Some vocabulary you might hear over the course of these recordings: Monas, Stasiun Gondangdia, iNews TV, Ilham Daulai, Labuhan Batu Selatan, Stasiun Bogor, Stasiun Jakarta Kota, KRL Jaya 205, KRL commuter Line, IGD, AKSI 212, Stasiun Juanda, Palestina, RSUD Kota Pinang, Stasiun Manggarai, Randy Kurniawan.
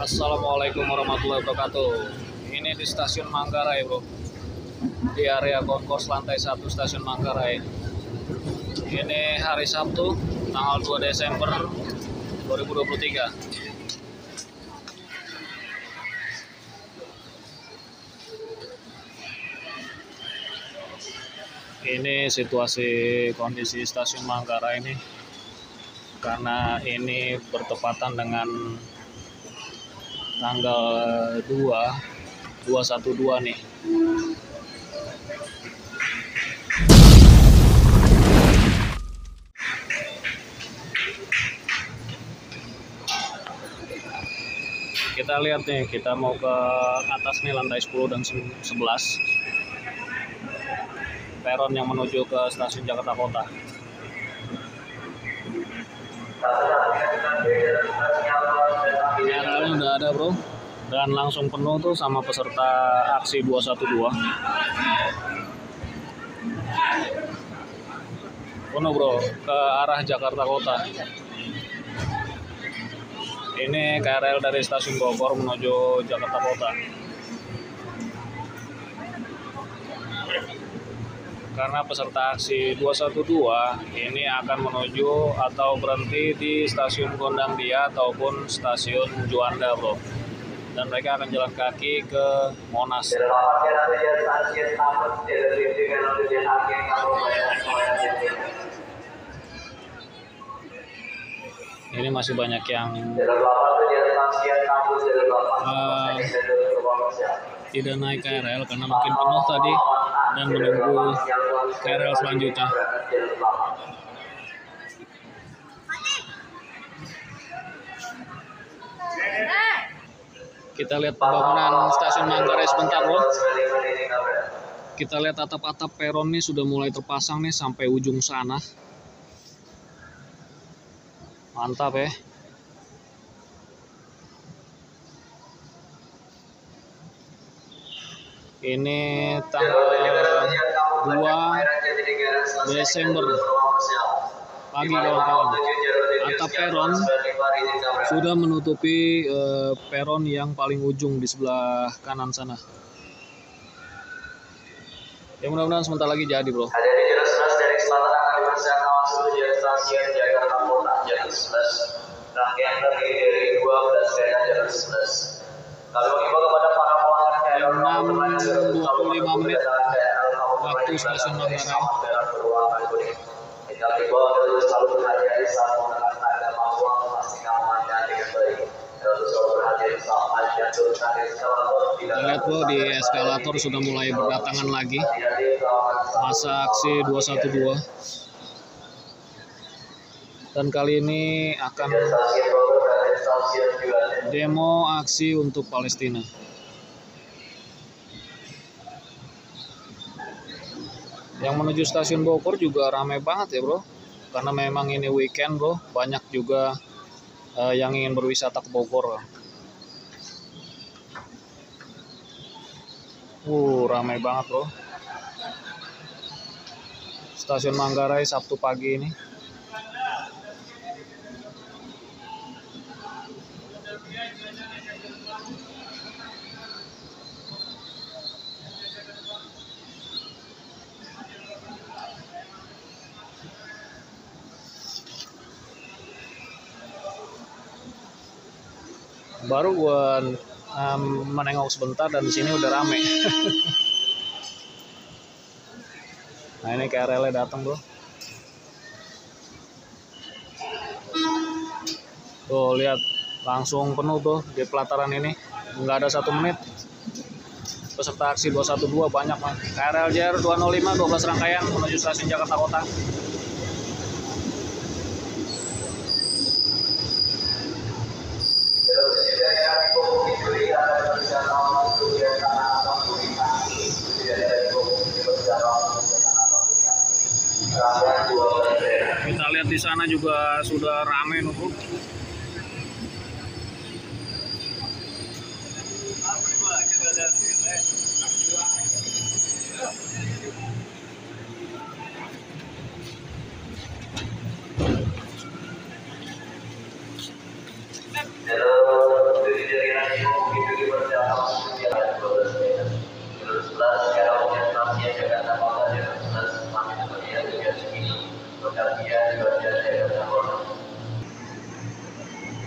Assalamualaikum warahmatullahi wabarakatuh. Ini di Stasiun Manggarai, bro. Di area Concourse lantai 1 Stasiun Manggarai. Ini hari Sabtu, tanggal 2 Desember 2023. Ini situasi kondisi Stasiun Manggarai ini, karena ini bertepatan dengan tanggal 2/212 nih. Kita lihat nih, kita mau ke atas nih, lantai 10 dan 11. Peron yang menuju ke Stasiun Jakarta Kota. KRL udah ada, bro, dan langsung penuh tuh sama peserta aksi 212. Penuh, bro, ke arah Jakarta Kota. Ini KRL dari Stasiun Bogor menuju Jakarta Kota. Karena peserta aksi 212 ini akan menuju atau berhenti di Stasiun Gondangdia ataupun Stasiun Juanda, bro. Dan mereka akan jalan kaki ke Monas. Ini masih banyak yang tidak naik KRL karena makin penuh tadi, dan menunggu KRL selanjutnya. Kita lihat pembangunan Stasiun Manggarai sebentar, loh. Kita lihat atap-atap peron nih sudah mulai terpasang nih sampai ujung sana. Mantap ya. Ini tanggal 2 Desember pagi, kawan-kawan. Atap peron sudah menutupi peron yang paling ujung di sebelah kanan sana. Ya, mudah-mudahan sebentar lagi jadi, bro. Ada di jalur 11 dari selatan akan dipersiapkan kawan menuju Stasiun Jakarta Kota jalur 11. Rangkaian terdiri dari 12 kereta jalur 11. Lalu imbau kepada para 6:25 menit waktu Stasiun Manggarai. Lihat, bro, di eskalator sudah mulai berdatangan lagi masa aksi 212. Dan kali ini akan demo aksi untuk Palestina. Yang menuju Stasiun Bogor juga ramai banget ya, bro, karena memang ini weekend, bro. Banyak juga yang ingin berwisata ke Bogor. Ramai banget, bro. Stasiun Manggarai Sabtu pagi ini. Baru gue menengok sebentar dan di sini udah rame. Nah, ini KRL-nya datang, bro. Tuh, lihat, langsung penuh tuh di pelataran ini. Nggak ada 1 menit. Peserta aksi 212 banyak, man. KRL Jaya 205 12 rangkaian menuju Stasiun Jakarta Kota. Kita lihat di sana juga sudah ramai, bro.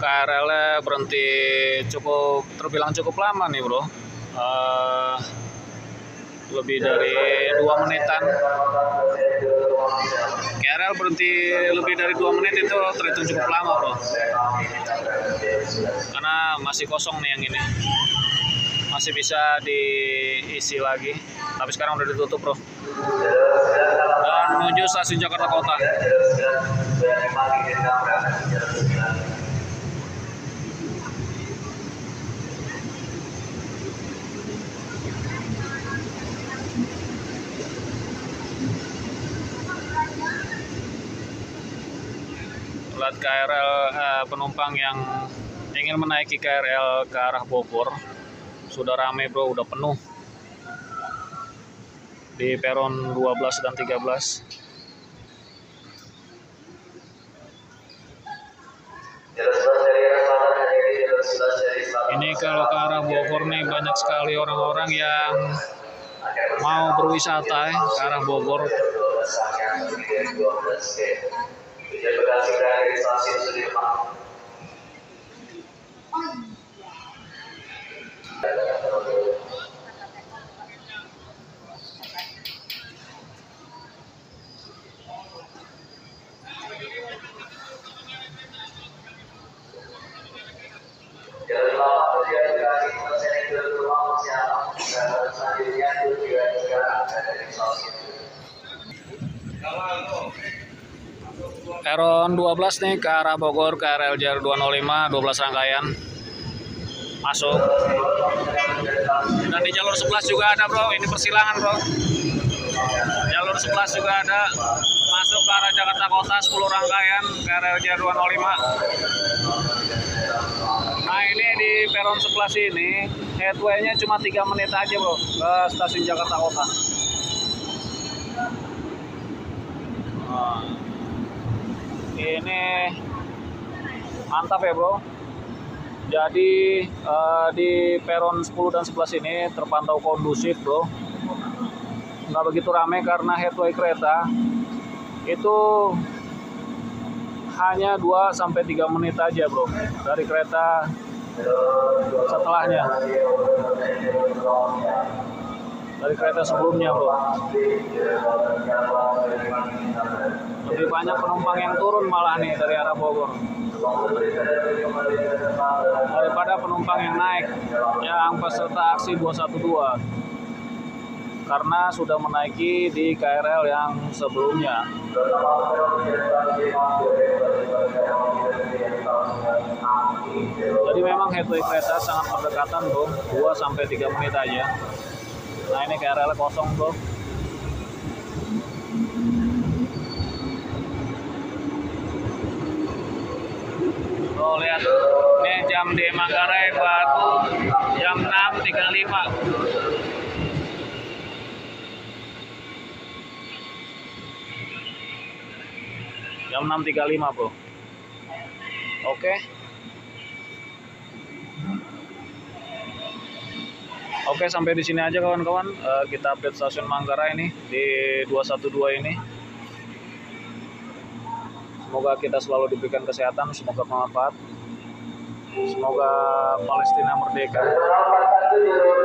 KRL-nya berhenti terbilang cukup lama nih bro, lebih dari 2 menitan. KRL berhenti lebih dari 2 menit itu terhitung cukup lama bro, karena masih kosong nih yang ini, masih bisa diisi lagi, tapi sekarang udah ditutup bro. Dan menuju Stasiun Jakarta Kota. Buat KRL penumpang yang ingin menaiki KRL ke arah Bogor, sudah rame bro, udah penuh di peron 12 dan 13. Ini kalau ke arah Bogor nih banyak sekali orang-orang yang mau berwisata ke arah Bogor. Peron 12 nih ke arah Bogor, KRL Jaya 205, 12 rangkaian masuk. Dan di jalur 11 juga ada bro, ini persilangan bro. Jalur 11 juga ada, masuk ke arah Jakarta Kota, 10 rangkaian KRL Jaya 205. Nah ini di peron 11 ini headway-nya cuma 3 menit aja bro ke Stasiun Jakarta Kota. Ini mantap ya bro. Jadi di peron 10 dan 11 ini terpantau kondusif bro, nggak begitu ramai karena headway kereta itu hanya 2-3 menit aja bro dari kereta setelahnya, dari kereta sebelumnya bro. Lebih banyak penumpang yang turun malah nih dari arah Bogor daripada penumpang yang naik, yang peserta aksi 212, karena sudah menaiki di KRL yang sebelumnya. Jadi memang headway kereta sangat berdekatan bro, 2-3 menit aja. Nah ini KRL kosong bro. Oh, lihat, ini jam di Manggarai baru jam 6.35. Jam 6.35 bro. Oke, sampai di sini aja kawan-kawan. Kita update Stasiun Manggarai ini di 212 ini. Semoga kita selalu diberikan kesehatan, semoga bermanfaat, semoga Palestina merdeka.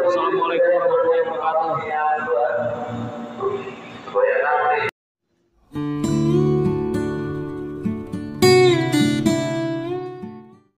Assalamualaikum warahmatullahi wabarakatuh.